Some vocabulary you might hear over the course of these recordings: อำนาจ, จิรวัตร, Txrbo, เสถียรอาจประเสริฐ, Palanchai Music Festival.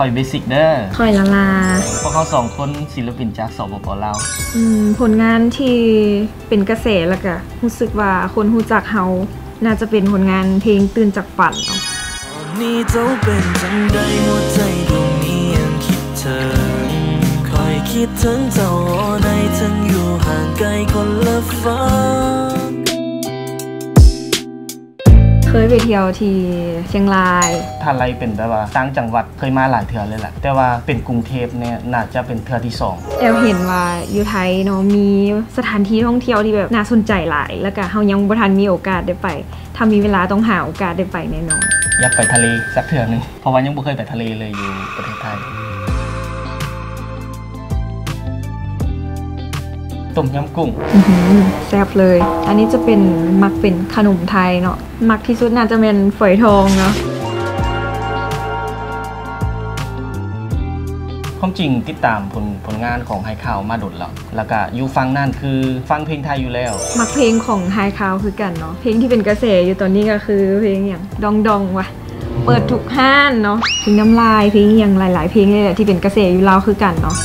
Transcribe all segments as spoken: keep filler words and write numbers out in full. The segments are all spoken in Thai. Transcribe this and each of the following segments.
คอยเบสิกเด้อคอยละลาเพราะเขาสองคนศิลปินจากสปป.ลาวผลงานที่เป็นกระแสแล้วก็รู้สึกว่าคนรู้จักเขาน่าจะเป็นผลงานเพลงตื่นจากฝันเนาะนี่เจ้าเป็นจังใดหัวใจดวงนี้ยังคิดเธอคอยคิดถึงเจ้าในทั้งอยู่ห่างไกลคนละฟ้าเคยไปเที่ยวที่เชียงรายทาไลเป็นแต่ว่าต่างจังหวัดเคยมาหลายเถื่อเลยแหละแต่ว่าเป็นกรุงเทพเนี่ยน่าจะเป็นเถื่อที่สองแอลเห็นว่าอยู่ไทยเนาะมีสถานที่ท่องเที่ยวที่แบบน่าสนใจหลายแล้วก็เฮายังบ่ทันมีโอกาสได้ไปถ้ามีเวลาต้องหาโอกาสได้ไปแน่นอนอยากไปทะเลสักเถื่อนึงเพราะว่ายังบ่เคยไปทะเลเลยอยู่ประเทศไทยต้มยำกุ้งแซ่บเลยอันนี้จะเป็นมักเป็นขนมไทยเนาะมักที่สุดน่าจะเป็นฝอยทองเนาะความจริงติดตามผลผลงานของไฮคาวมาดุดแล้วแล้วก็อยู่ฟังนั่นคือฟังเพลงไทยอยู่แล้วมักเพลงของไฮคาวคือกันเนาะเพลงที่เป็นกระแสอยู่ตอนนี้ก็คือเพลงอย่างดองดองว่ะเปิดทุกห้านเนาะเพลงน้ำลายเพลงอย่างหลายๆเพลงเลยแหละที่เป็นกระแสอยู่แล้วคือกันเนาะ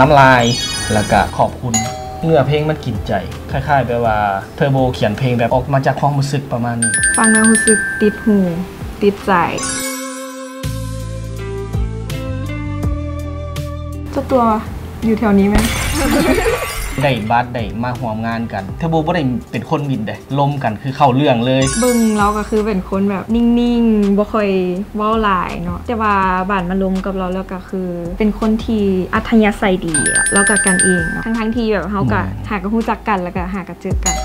น้ำลายแล้วก็ขอบคุณเนื้อเพลงมันกินใจคล้ายๆแบบว่าเทอร์โบเขียนเพลงแบบออกมาจากความรู้สึกประมาณนี้ฟังแล้วรู้สึกติดหูติดใจเจ้าตัวอยู่แถวนี้ไหม ได้บัสได้มาห่วมงานกันเทอร์โบก็ได้เป็นคนมินได้ลมกันคือเข้าเรื่องเลยบึ้งเราก็คือเป็นคนแบบนิ่งๆบ่ค่อยว้าวหลายเนาะแต่ว่าบ้านมาลมกับเราแล้วก็คือเป็นคนที่อัธยาศัยดีแล้วก็กันเองเนาะทั้งๆที่แบบเขาก็หากระหู้จักกันแล้วก็หากระเจอกัน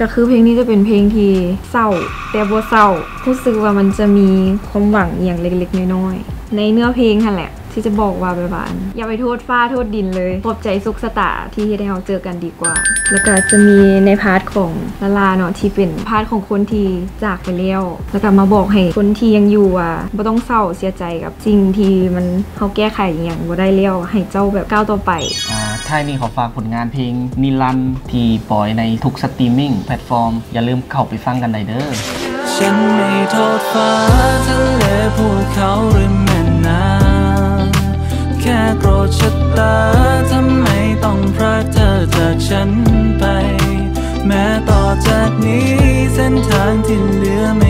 ก็คือเพลงนี้จะเป็นเพลงที่เศร้าแต่บ่เศร้ารู้สึกว่ามันจะมีความหวังอย่างเล็กๆน้อยๆในเนื้อเพลงนั่นแหละที่จะบอกว่าแบบว่าอย่าไปโทษฟ้าโทษดินเลยปลอบใจสุขสตาที่ได้เราเจอกันดีกว่าแล้วก็จะมีในพาร์ทของลาลาเนาะที่เป็นพาร์ทของคนที่จากไปแล้วแล้วก็มาบอกให้คนที่ยังอยู่อ่ะไม่ต้องเศร้าเสียใจกับสิ่งที่มันเขาแก้ไขอย่างบ่ได้แล้วให้เจ้าแบบก้าวต่อไปอ่าท้ายนี้ขอฝากผลงานเพลงนิรันดร์ที่ปล่อยในทุกสตรีมมิ่งแพลตฟอร์มอย่าลืมเข้าไปฟังกันได้เด้อฉันไม่โทษฟ้าทะเลภูเขาหรือแม่น้ำแค่โกรธชะตาทำไมต้องพรากเธอจากฉันไปแม้ต่อจากนี้เส้นทางที่เหลือไม่